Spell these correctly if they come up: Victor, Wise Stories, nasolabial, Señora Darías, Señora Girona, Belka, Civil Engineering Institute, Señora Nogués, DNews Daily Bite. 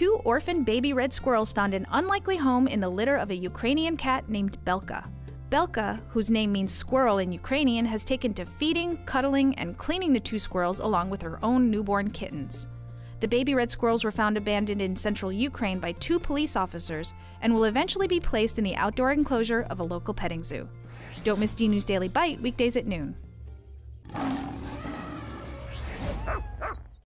two orphaned baby red squirrels found an unlikely home in the litter of a Ukrainian cat named Belka. Belka, whose name means squirrel in Ukrainian, has taken to feeding, cuddling, and cleaning the two squirrels along with her own newborn kittens. The baby red squirrels were found abandoned in central Ukraine by two police officers and will eventually be placed in the outdoor enclosure of a local petting zoo. Don't miss DNews Daily Bite weekdays at noon.